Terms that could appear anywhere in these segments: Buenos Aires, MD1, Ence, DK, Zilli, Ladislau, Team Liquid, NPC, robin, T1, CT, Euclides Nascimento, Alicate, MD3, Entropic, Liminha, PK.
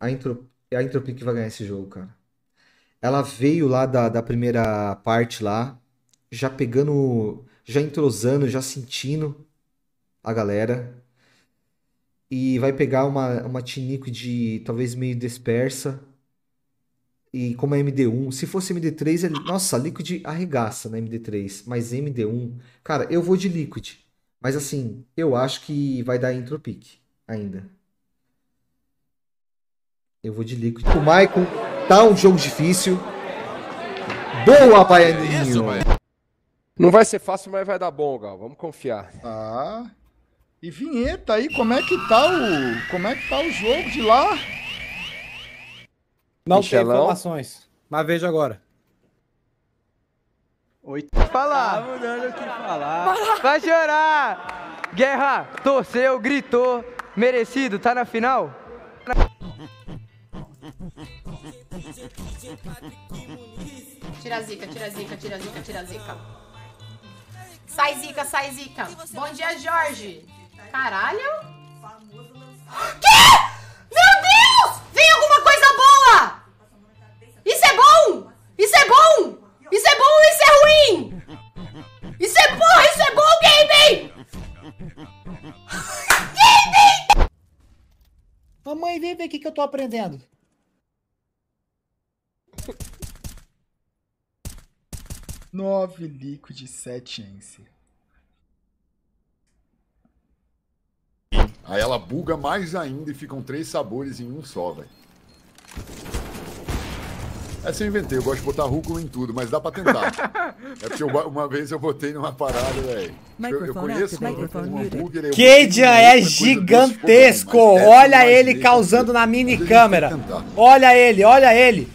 a Entropic vai ganhar esse jogo, cara. Ela veio lá da primeira parte lá, já pegando, já entrosando, já sentindo a galera. E vai pegar uma Team Liquid talvez meio dispersa. E como é MD1, se fosse MD3, nossa, Liquid arregaça na MD3. Mas MD1, cara, eu vou de Liquid. Mas assim, eu acho que vai dar Entropic ainda. Eu vou de Liquid. O Maicon tá um jogo difícil. Boa, Baianinho! Não vai ser fácil, mas vai dar bom, Gal. Vamos confiar. Ah, e vinheta aí, como é que tá o jogo de lá? Não tem informações, mas veja agora. Oito. Falar. Tá mudando o que falar. Vai chorar. Guerra, torceu, gritou. Merecido, tá na final? Tira a zica. Sai zica. Bom dia, Jorge. Caralho. Que? Meu Deus! Vem alguma coisa boa! Isso é bom ou isso é ruim? Isso é bom, Gabe! Gabe! Mamãe, vem ver o que eu tô aprendendo. Nove Liquid, 7 Ence. Aí ela buga mais ainda e ficam 3 sabores em um só, velho. Essa eu inventei, eu gosto de botar rúcula em tudo, mas dá pra tentar. É porque uma vez eu botei numa parada, velho. Eu conheço um hambúrguer... Kedia é gigantesco! Olha ele causando na mini câmera. Olha ele!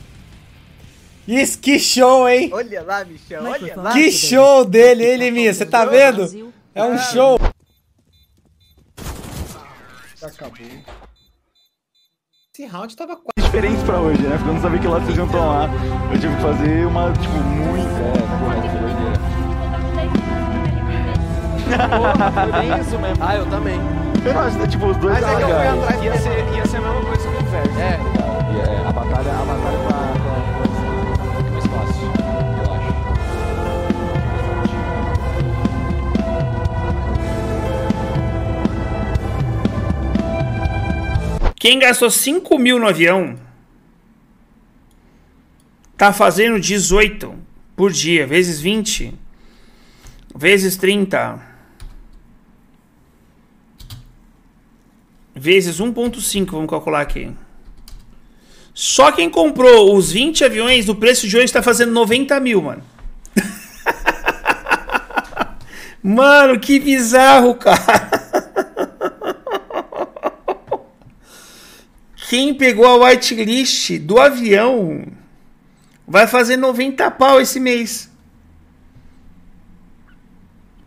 Isso, que show, hein? Olha lá, Michel, olha lá. Que show dele, hein, Liminha? Você tá vendo? É um show. Acabou. Esse round tava quase diferente pra hoje, né? Porque eu não sabia que lá vocês iam tomar. Eu tive que fazer uma, tipo, muito... Porra, isso mesmo. Ah, eu também. Eu acho que, tipo, os dois... Mas é que eu fui atrás, ia ser a mesma coisa que o inverso. É. E a batalha pra... Fica mais fácil, eu acho. Quem gastou 5.000 no avião tá fazendo 18 por dia, vezes 20, vezes 30, vezes 1.5, vamos calcular aqui. Só quem comprou os 20 aviões do preço de hoje está fazendo 90.000, mano. Mano, que bizarro, cara. Quem pegou a whitelist do avião vai fazer 90 pau esse mês.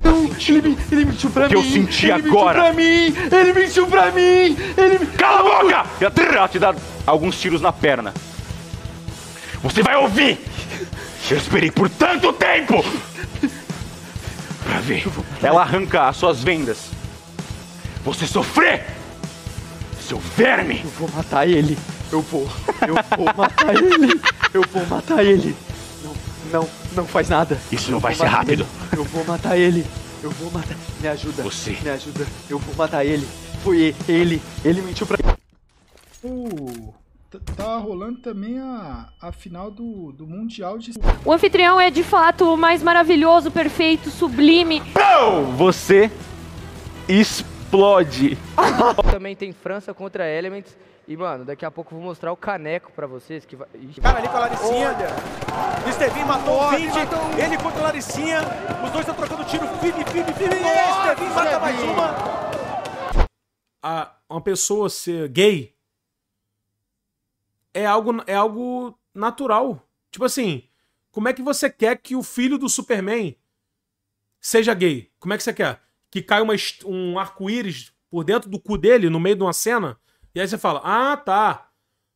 Ele mentiu pra mim. Que eu senti agora. Ele mentiu pra mim. Cala a boca! E a te dá alguns tiros na perna. Você vai ouvir! Eu esperei por tanto tempo! Pra ver. Ela arranca as suas vendas. Você sofrer! Seu verme! Eu vou matar ele. Não faz nada. Isso não vai ser rápido. Ele. Eu vou matar ele. Me ajuda. Você. Me ajuda. Eu vou matar ele. Foi ele. Ele mentiu pra... Tá rolando também a final do Mundial de... O anfitrião é de fato o mais maravilhoso, perfeito, sublime. Você explode. Também tem França contra Elements. E, mano, daqui a pouco eu vou mostrar o caneco pra vocês. Que vai... Cara, ali com a Laricinha. Olha. O Estevinho matou o 20. Ele contra a Laricinha. Os dois estão trocando tiro. Firme. Estevinho mata mais uma. Uma pessoa ser gay é algo natural. Tipo assim, como é que você quer que o filho do Superman seja gay? Como é que você quer? Que caia um arco-íris por dentro do cu dele, no meio de uma cena? E aí você fala, ah, tá.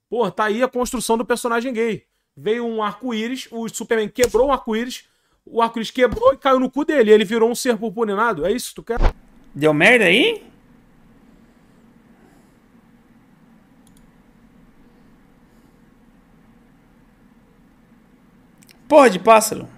Pô, tá aí a construção do personagem gay. Veio um arco-íris, o Superman quebrou o arco-íris quebrou e caiu no cu dele. Ele virou um ser purpurinado. É isso que tu quer? Deu merda aí? Porra de pássaro.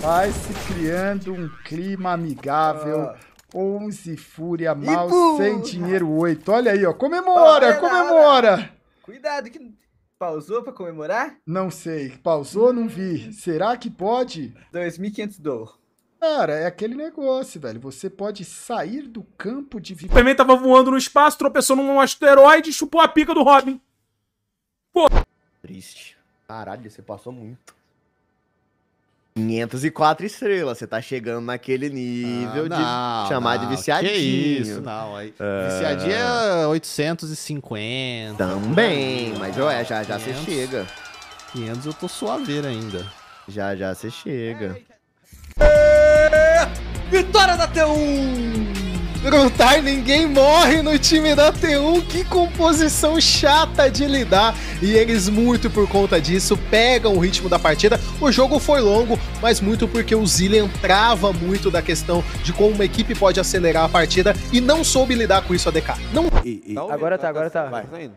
Vai se criando um clima amigável. 11 fúria mal, sem dinheiro 8. Olha aí, ó. Comemora, comemora! Cuidado, que pausou pra comemorar? Não sei. Pausou, não vi. Será que pode? 2.500 dólares. Cara, é aquele negócio, velho. Você pode sair do campo de vida. O Superman tava voando no espaço, tropeçou num asteroide e chupou a pica do Robin. Pô. Triste. Caralho, você passou muito. 504 estrelas, você tá chegando naquele nível de chamar de viciadinho. Que isso, não. Viciadinho é 850. Também, mas ué, já você chega. 500 eu tô suaveira ainda. Já você chega. Vitória da T1! Gruntar, ninguém morre no time da T1, que composição chata de lidar, e eles muito por conta disso pegam o ritmo da partida. O jogo foi longo, mas muito porque o Zilli entrava muito da questão de como uma equipe pode acelerar a partida e não soube lidar com isso a DK. Não... Agora tá. Vai.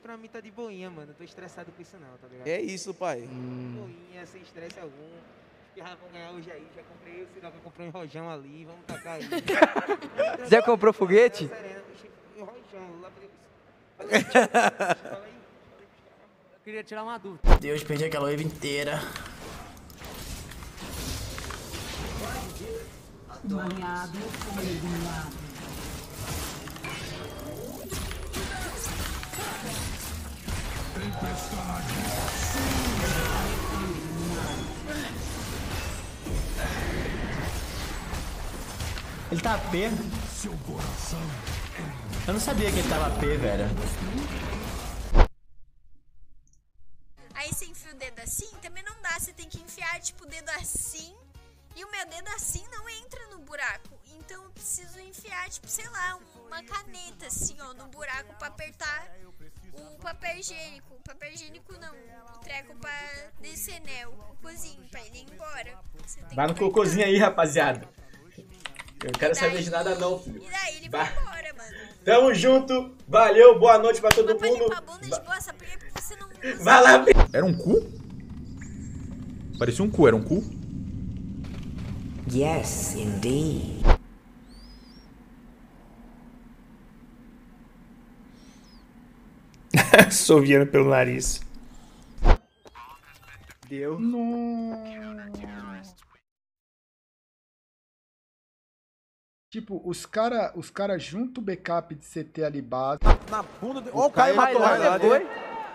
Pra mim tá de boinha, mano, eu tô estressado com isso não, tá ligado? É isso, pai. Boinha, sem estresse algum. Vamos ganhar hoje aí, já comprei o sinal que eu comprei um rojão ali, vamos tacar aí. Já comprou foguete? Um rojão, lá pra... Eu queria tirar uma dúvida. Meu Deus, perdi aquela wave inteira. Banhado ou regulado? Tempestade. Ele tá AP. Eu não sabia que ele tava AP, velho. Aí você enfia o dedo assim, também não dá. Você tem que enfiar, tipo, o dedo assim. E o meu dedo assim não entra no buraco. Então eu preciso enfiar, tipo, sei lá, uma caneta assim, ó, no buraco pra apertar o papel higiênico. O papel higiênico não. O treco pra descer, né? O cocôzinho, pra ele ir embora. Vai no cocôzinho aí, rapaziada. Eu não quero saber de nada não, filho. E daí ele vai embora, mano. Tamo junto, valeu, boa noite pra todo mundo. Vai lá, era um cu? Parecia um cu, era um cu? Yes, indeed. Soviando pelo nariz. Deu. Nossa. Tipo, os cara junto o backup de CT ali base. Na bunda... Ó, o Caio matou lá, foi.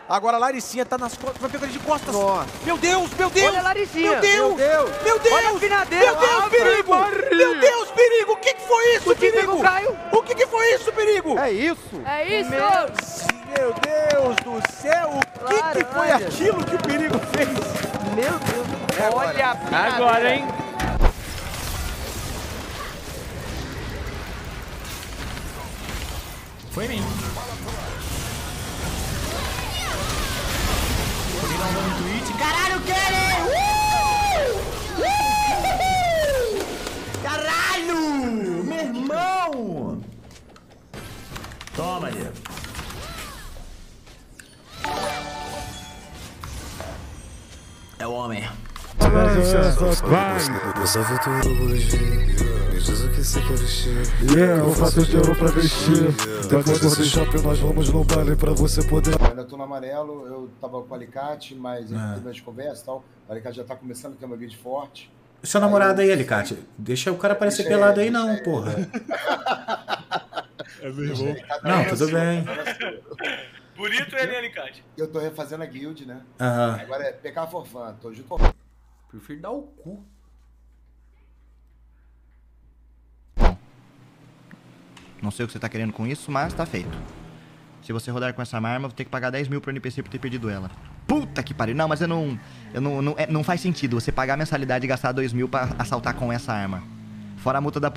Agora a Laricinha tá nas costas, vai pegar de costas. Nossa. Meu Deus! Olha a Laricinha. Meu Deus! Olha o vinadeiro! Meu Deus, perigo! O que que foi isso, perigo? O que foi isso, perigo? É isso! Meu Deus do céu! O que foi aquilo que o perigo fez? Meu Deus! É olha a agora, hein? Foi em mim. Consegui dar um dano no Twitch. Caralho, Kelly! Caralho! Meu irmão! Toma, Diego. É o homem. Vai! Diz o que você quer vestir. Eu faço de ouro pra vestir. Depois do shopping nós vamos no baile pra você poder. Eu ainda tô no amarelo, eu tava com o Alicate, mas teve as conversas e tal. O Alicate já tá começando a ter uma build forte. Seu namorado aí, Alicate. Deixa o cara aparecer pelado aí não, porra. É meu irmão. Não, tudo bem. Bonito ele, Alicate. Eu tô refazendo a guild, né? Agora é PK for fun, tô junto com... Prefiro dar o cu. Não sei o que você tá querendo com isso, mas tá feito. Se você rodar com essa arma, eu vou ter que pagar 10 mil pro NPC por ter perdido ela. Puta que pariu. Não, mas eu não... não faz sentido você pagar a mensalidade e gastar 2 mil pra assaltar com essa arma. Fora a multa da...